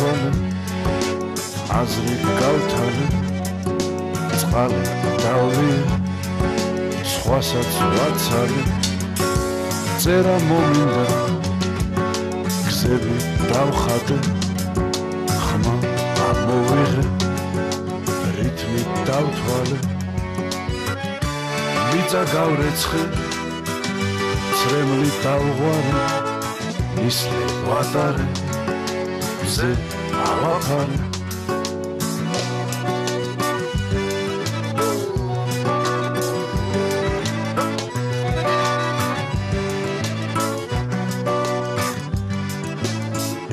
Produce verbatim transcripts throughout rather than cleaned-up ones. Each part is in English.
تانه عزري قال تانه قال داوي سخواسات واتسالي زرا موميندا كسبي داو خاطر خما مويغه ريتمي داو توالي ميتا غاوريتسخي سرملي داو غواري Misle watare, ze alapare.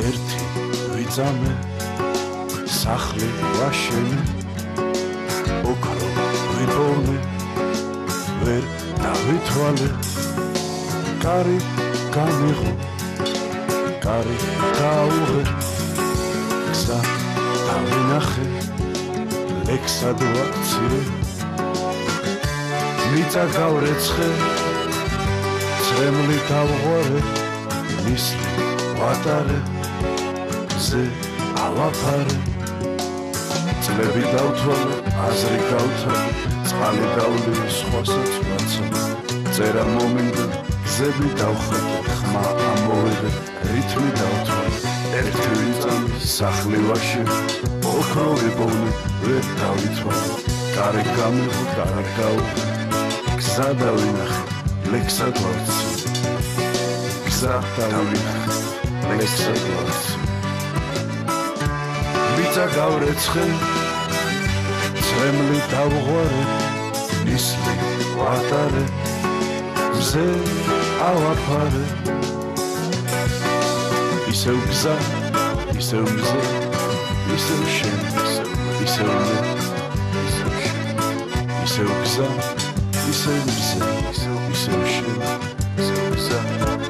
Erti vidzame, sakhli vashene, okalo viborne, ver davitvale, kari kamigo. Kari kauhe, ksa tavinache, leksa duatsire. Mita gauretsche, tsremli tavhore, misli vatare, ze alapare. Tlebi dautvole, azri gautvole, tsali dauli skhosats vatsone. Zera mominde, zebi davkhate, khma amoide. Ritmi dautvan, ertüizan, saxlivashi, okrovi boni, ve dautvan, karikami bu karikau, ksa davinah, leksa dvartsi, ksa davinah, leksa dvartsi. Mita gavretshe, tsremli davghore, nisli vatare, mze avapare. Iseu gza, iseu mze, iseu shen, iseu mze, iseu shen. Iseu gza, iseu mze, iseu shen, iseu gza.